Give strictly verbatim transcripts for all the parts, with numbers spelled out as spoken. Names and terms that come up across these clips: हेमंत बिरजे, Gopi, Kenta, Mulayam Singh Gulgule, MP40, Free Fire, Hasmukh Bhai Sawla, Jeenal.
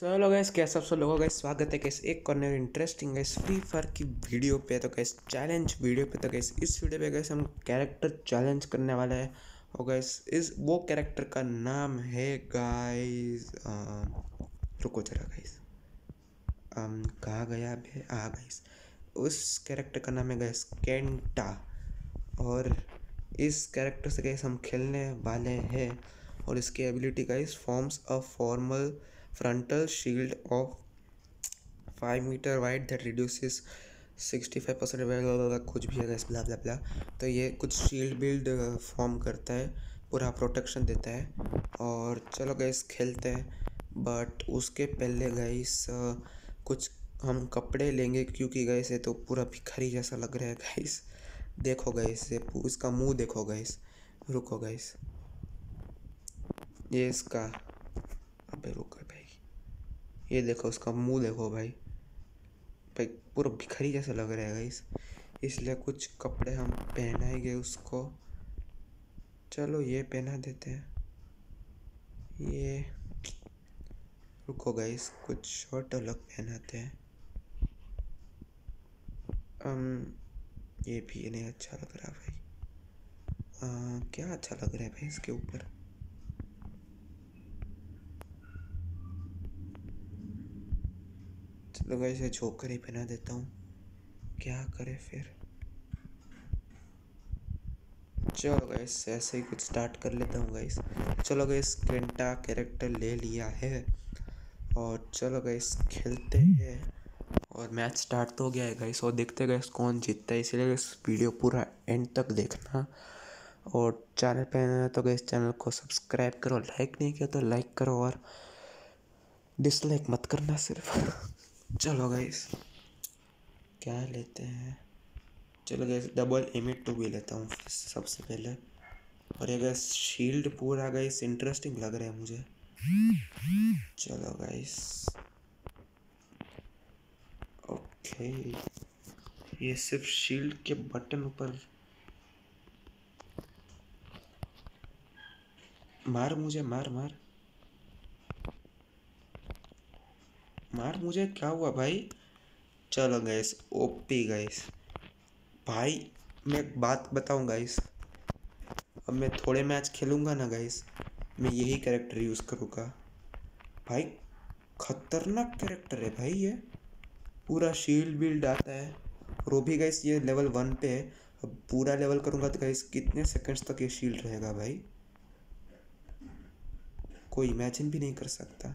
सो लोग गाइस कैसे आप सब लोगों का स्वागत है गाइस एक corner interesting guys free fire की वीडियो पे। तो गाइस चैलेंज वीडियो पे तो गाइस इस वीडियो पे गाइस हम कैरेक्टर चैलेंज करने वाले हैं। और गाइस इस वो कैरेक्टर का नाम है गाइस, रुको जरा गाइस, कहाँ गया बे? हाँ गाइस, उस कैरेक्टर का नाम है गाइस केंटा। और इस कैरेक्टर से गाइस हम खेलने वाले हैं। और इसकी ability guys forms a formal frontal shield of five meter wide that reduces sixty-five percent वाला कुछ भी है गैस ब्ला ब्ला ब्ला। तो ये कुछ शील्ड बिल्ड फॉर्म करता है, पूरा प्रोटेक्शन देता है। और चलो गैस खेलते हैं, बट उसके पहले गैस कुछ हम कपड़े लेंगे क्योंकि गैस ये तो पूरा भिखारी जैसा लग रहा है गैस। देखो गैस ये इसका मुंह देखो गैस, रुको गैस, ये इसका, अबे रुको भाई, ये देखो उसका मुंह देखो भाई, भाई पूरा भिखारी जैसा लग रहा है गाइस। इसलिए कुछ कपड़े हम पहनाएंगे उसको। चलो ये पहना देते हैं, ये रुको गाइस, कुछ शर्ट अलग पहनाते हैं। अम ये भी नहीं अच्छा लग रहा भाई। आ, क्या अच्छा लग रहा है भाई इसके ऊपर? तो गाइस ये छोकर ही पहना देता हूँ, क्या करे फिर। चलो गाइस ऐसे ही कुछ स्टार्ट कर लेता हूँ गाइस। चलो गाइस केंटा कैरेक्टर ले लिया है और चलो गाइस खेलते हैं। और मैच स्टार्ट तो हो गया है गाइस, और देखते हैं गाइस कौन जीतता है। इसलिए इस वीडियो पूरा एंड तक देखना। और चैनल पर तो गाइस चैनल को सब्सक्राइब करो, लाइक नहीं किया तो लाइक करो और डिसलाइक मत करना सिर्फ। चलो गाइस क्या लेते हैं, चलो गाइस डबल एमिट टू भी लेता हूँ सबसे पहले। और ये गाइस शील्ड पूरा गाइस इंटरेस्टिंग लग रहा है मुझे। चलो गाइस ओके, ये सिर्फ शील्ड के बटन ऊपर मार, मुझे मार मार मार, मुझे क्या हुआ भाई? चलो गाइस ओपी गाइस, भाई मैं एक बात बताऊँ गाइस, अब मैं थोड़े मैच खेलूँगा ना गाइस, मैं यही कैरेक्टर यूज़ करूँगा भाई। खतरनाक कैरेक्टर है भाई ये, पूरा शील्ड बिल्ड आता है। और वो भी गाइस ये लेवल वन पे है। अब पूरा लेवल करूँगा तो गाइस कितने सेकंड्स तक ये शील्ड रहेगा भाई, कोई इमेजिन भी नहीं कर सकता।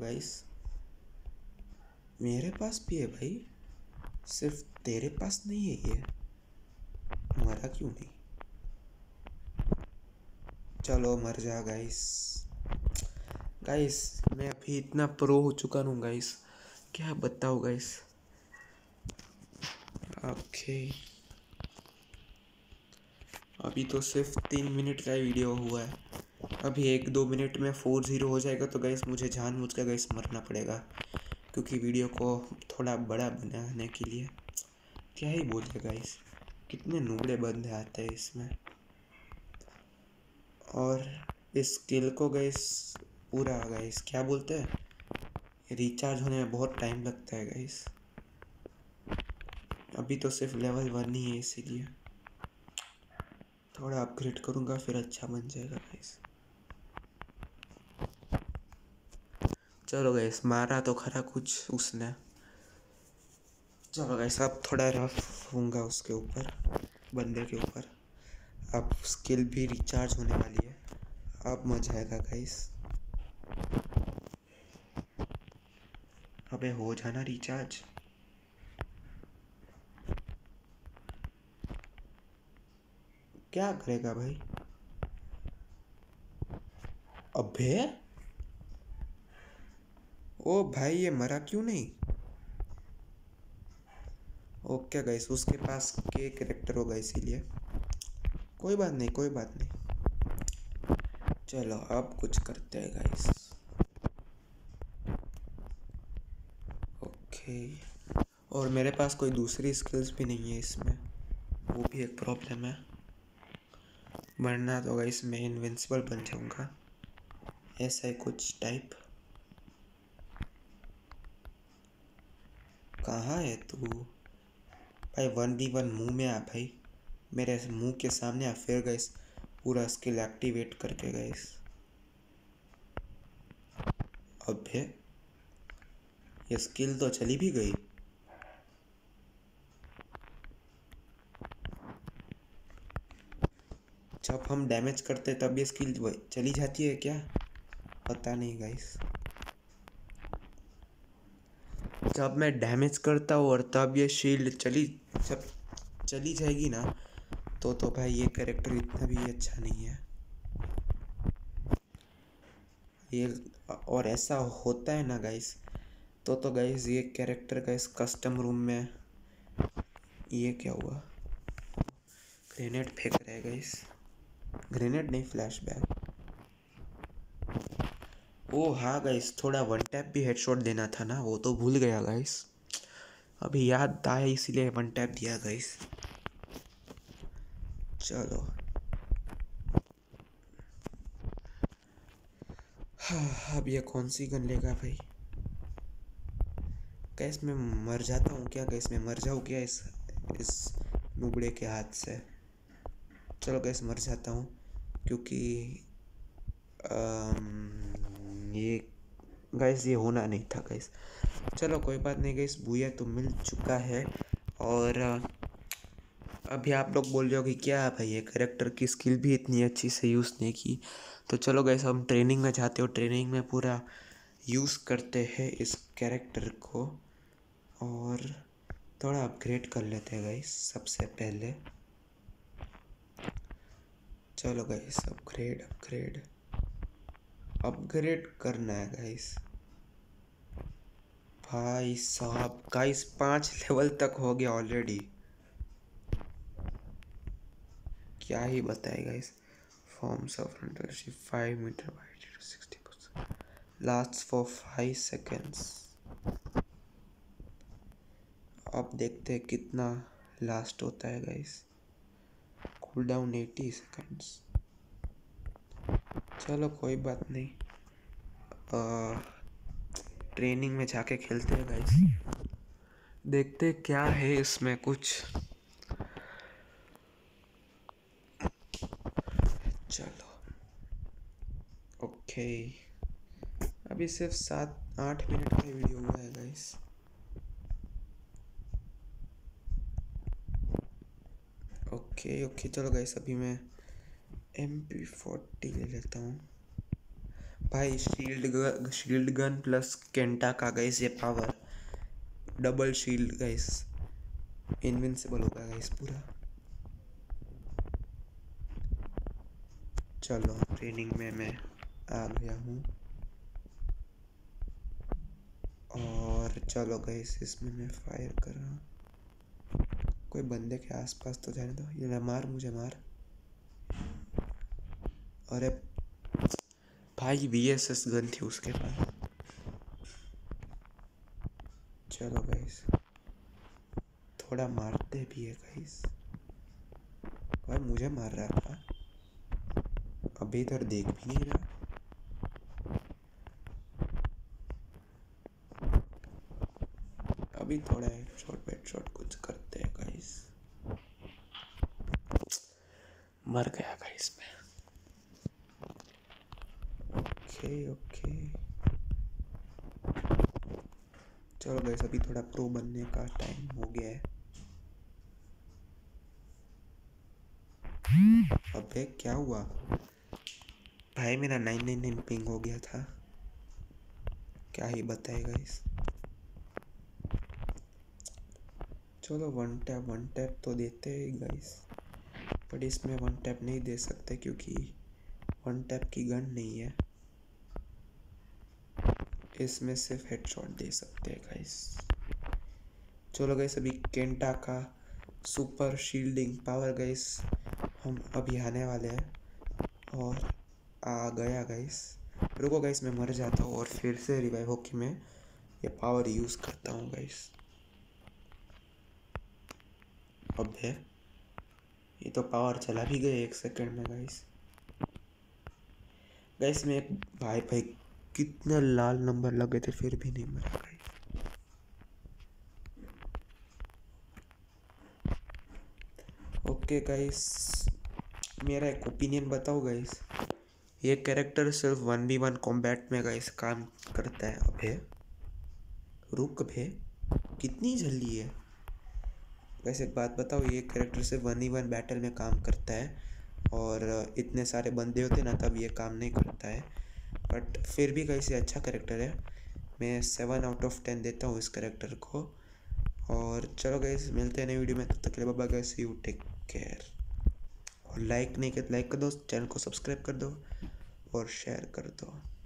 गाइस मेरे पास भी है भाई, सिर्फ तेरे पास नहीं है ये, हमारा क्यों नहीं? चलो मर जा गाइस। गाइस मैं अभी इतना प्रो हो चुका हूँ गाइस, क्या बताऊँ गाइस। ओके अभी तो सिर्फ तीन मिनट का वीडियो हुआ है, अभी एक दो मिनट में फोर जीरो हो जाएगा तो गाइस मुझे जानबूझ कर गाइस मरना पड़ेगा, क्योंकि वीडियो को थोड़ा बड़ा बनाने के लिए। क्या ही बोले गाइस, कितने नुबड़े बंदे आते हैं इसमें। और इस स्किल को गाइस पूरा गाइस क्या बोलते हैं, रिचार्ज होने में बहुत टाइम लगता है गाइस। अभी तो सिर्फ लेवल वन ही है, इसीलिए थोड़ा अपग्रेड करूँगा फिर अच्छा बन जाएगा गाइस। चलो गाइस मारा तो खरा कुछ उसने। चलो गाइस अब थोड़ा रफ होऊंगा उसके ऊपर, बंदे के ऊपर। अब स्किल भी रिचार्ज होने वाली है, अब मजा आएगा गाइस। अबे हो जाना रिचार्ज। क्या करेगा भाई? अबे ओ भाई ये मरा क्यों नहीं? ओके गाइस उसके पास के कैरेक्टर होगा इसीलिए, कोई बात नहीं कोई बात नहीं। चलो अब कुछ करते हैं गाइस। ओके और मेरे पास कोई दूसरी स्किल्स भी नहीं है इसमें, वो भी एक प्रॉब्लम है, वरना तो गाइस मैं इनविंसिबल बन जाऊंगा। ऐसा है कुछ टाइप। कहाँ है तू भाई? वन डी वन मुँह में आ भाई, मेरे मुंह के सामने आ। फिर गाइस पूरा स्किल एक्टिवेट करके गाइस। अब है ये स्किल तो चली भी गई। जब हम डैमेज करते तब ये स्किल चली जाती है क्या? पता नहीं गाइस। जब मैं डैमेज करता हूँ और तब ये शील्ड चली जब चली जाएगी ना तो तो भाई ये कैरेक्टर इतना भी अच्छा नहीं है ये। और ऐसा होता है ना गाइस तो तो गाइस ये कैरेक्टर का इस कस्टम रूम में। ये क्या हुआ? ग्रेनेड फेंक रहा है गाइस। ग्रेनेड नहीं, फ्लैशबैक। ओ हाँ गाइस, थोड़ा वन टैप भी हेडशॉट देना था ना, वो तो भूल गया गाइस। अभी याद आया इसीलिए वन टैप दिया गाइस। चलो हाँ, अब ये कौन सी गन लेगा भाई? गैस मैं मर जाता हूँ क्या? गैस मैं मर जाऊँ क्या इस इस नुबड़े के हाथ से? चलो गैस मर जाता हूँ क्योंकि आम, ये गैस ये होना नहीं था गैस। चलो कोई बात नहीं गैस, भूया तो मिल चुका है। और अभी आप लोग बोल रहे हो कि क्या भाई ये कैरेक्टर की स्किल भी इतनी अच्छी से यूज़ नहीं की। तो चलो गाइस हम ट्रेनिंग में जाते हो, ट्रेनिंग में पूरा यूज़ करते हैं इस कैरेक्टर को और थोड़ा अपग्रेड कर लेते हैं गाइस। सबसे पहले चलो गाइस अपग्रेड अपग्रेड अपग्रेड करना है गाइस। भाई साहब गाइस पाँच लेवल तक हो गया ऑलरेडी, क्या ही बताएगा इस। फॉर्म्स ऑफ हंड्रेडशिप five meter wide sixty percent last for five seconds. अब देखते हैं कितना लास्ट होता है guys. Cool down eighty seconds. चलो कोई बात नहीं, आ, ट्रेनिंग में जाके खेलते हैं गाइस, देखते क्या है इसमें कुछ। चलो ओके, अभी सिर्फ सात आठ मिनट का वीडियो हुआ है गाइस। ओके ओके चलो गाइस अभी मैं एम पी फोर्टी ले लेता हूँ भाई। Shield shield gun plus Kenta का गाइस ये power, double shield guys, invincible होगा गाइस पूरा। चलो ट्रेनिंग में मैं आ गया हूँ और चलो गाइस इसमें मैं फायर कर रहा हूँ। कोई बंदे के आसपास तो जाने दो। ये मार मुझे मार। अरे भाई बी एस एस गन थी उसके पास। चलो गाइस थोड़ा मारते भी है गाइस। भाई मुझे मार रहा था, अभी इधर देख भी नहीं रहा। अभी थोड़ा हेडशॉट हेडशॉट कुछ करते हैं गाइस। मर गया गाइस मैं। ओके ओके चलो गाइस अभी थोड़ा प्रो बनने का टाइम हो गया है। अबे क्या हुआ भाई? मेरा नाइन नाइन नाइन पिंग हो गया था, क्या ही बताए गाइस। चलो वन टैप वन टैप तो देते हैं गाइस, बट इसमें वन टैप नहीं दे सकते क्योंकि वन टैप की गन नहीं है। इसमें सिर्फ हेडशॉट दे सकते हैं गाइस। चलो गाइस अभी केंटा का सुपर शील्डिंग पावर गाइस हम अभी आने वाले हैं। और आ गया गाइस। रुको गाइस मैं मर जाता हूँ और फिर से रिवाइव होके मैं ये पावर यूज़ करता हूँ गाइस। अब है ये तो पावर चला भी गई एक सेकंड में गाइस। गैस में एक भाई भाई कितने लाल नंबर लगे थे फिर भी नहीं मरा भाई। ओके गाइस, मेरा एक ओपिनियन बताओ गाइस, ये कैरेक्टर सिर्फ वन वी वन कॉम्बैट में गाइस काम करता है। अबे रुक भे, कितनी जल्दी है। वैसे एक बात बताओ, ये कैरेक्टर सिर्फ वन वी वन बैटल में काम करता है और इतने सारे बंदे होते ना तब ये काम नहीं करता है, बट फिर भी गाइस ये अच्छा कैरेक्टर है। मैं सेवन आउट ऑफ टेन देता हूँ इस कैरेक्टर को। और चलो गाइस, मिलते हैं नई वीडियो में, तब तक के लिए bye bye guys, you take care. और लाइक नहीं किया लाइक कर दो, चैनल को सब्सक्राइब कर दो और शेयर कर दो।